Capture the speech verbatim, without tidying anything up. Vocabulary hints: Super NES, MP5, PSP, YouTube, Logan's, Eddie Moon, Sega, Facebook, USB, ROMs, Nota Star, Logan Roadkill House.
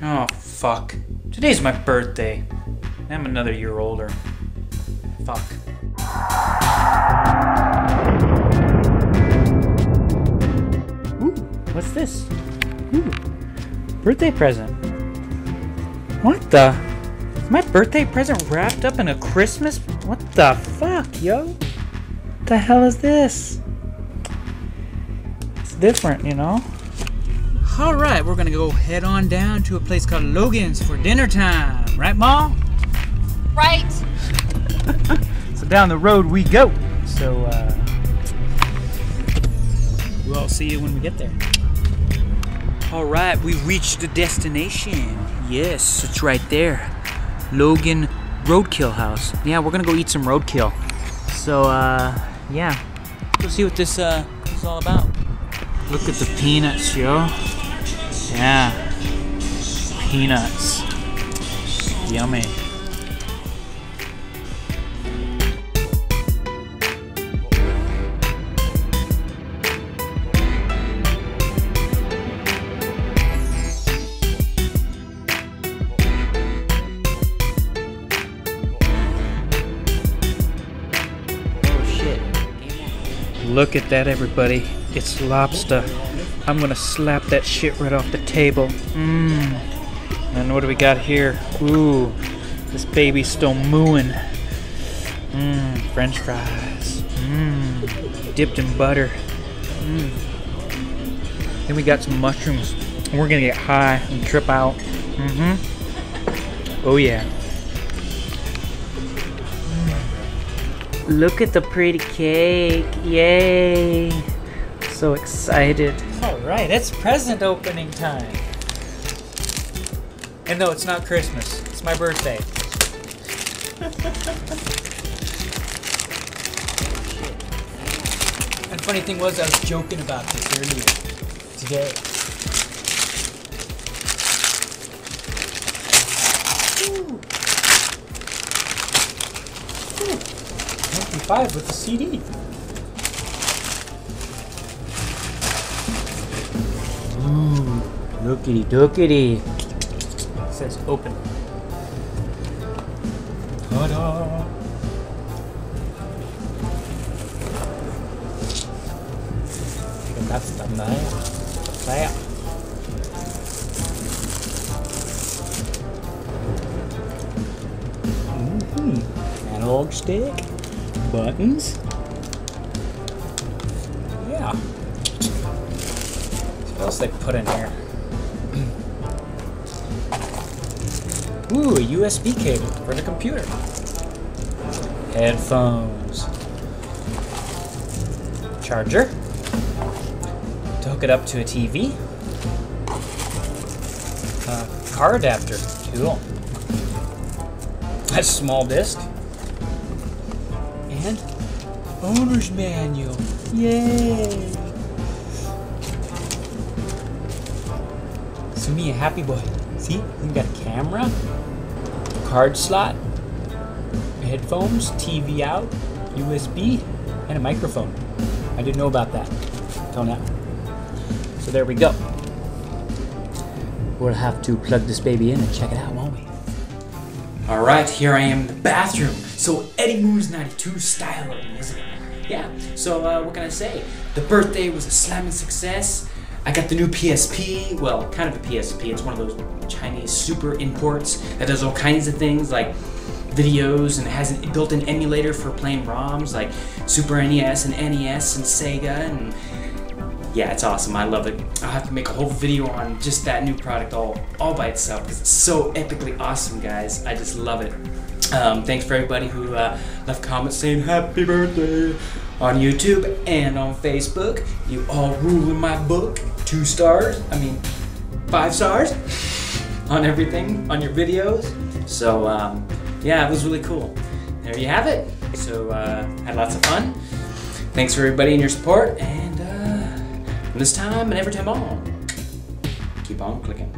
Oh, fuck. Today's my birthday. I'm another year older. Fuck. Ooh, what's this? Ooh, birthday present. What the? Is my birthday present wrapped up in a Christmas? What the fuck, yo? What the hell is this? It's different, you know? Alright, we're gonna go head on down to a place called Logan's for dinner time. Right, Ma? Right. So down the road we go. So, uh... we'll see you when we get there. Alright, we've reached the destination. Yes, it's right there. Logan Roadkill House. Yeah, we're gonna go eat some roadkill. So, uh, yeah. Let's see what this, uh, this is all about. Look at the peanuts, yo. Yeah, peanuts, yummy. Oh shit. Look at that, everybody. It's lobster. I'm gonna slap that shit right off the table. Mmm. And what do we got here? Ooh, this baby's still mooing. Mmm, french fries. Mmm, dipped in butter. Mmm. Then we got some mushrooms. We're gonna get high and trip out. Mm-hmm. Oh yeah. Mm. Look at the pretty cake. Yay. So excited. Alright, it's present opening time. And no, it's not Christmas. It's my birthday. And funny thing was, I was joking about this earlier today. Ooh. Ooh. M P five with the C D. Dookity dookity. It says open. Ta-da! That's the knife. There. Mm-hmm. Analog stick. Buttons. Yeah. What else they put in here? Ooh, a U S B cable for the computer. Headphones. Charger. To hook it up to a T V. Uh, car adapter. Cool. That's a small disc. And owner's manual. Yay! So me a happy boy. See, we got a camera, card slot, headphones, T V out, U S B, and a microphone. I didn't know about that until now. So there we go. We'll have to plug this baby in and check it out, won't we? All right, here I am in the bathroom. So Eddie Moon's ninety-two style, isn't it? Yeah, so uh, what can I say? The birthday was a slamming success. I got the new P S P, well, kind of a P S P, it's one of those Chinese super imports that does all kinds of things like videos and has a built-in emulator for playing ROMs like Super N E S and N E S and Sega, and yeah, it's awesome, I love it. I'll have to make a whole video on just that new product all, all by itself because it's so epically awesome, guys, I just love it. Um, thanks for everybody who uh, left comments saying happy birthday on YouTube and on Facebook. You all rule in my book. Two stars, I mean five stars on everything, on your videos. So um, yeah, it was really cool. There you have it. So uh, had lots of fun. Thanks for everybody and your support. And uh, this time and every time on, keep on clicking.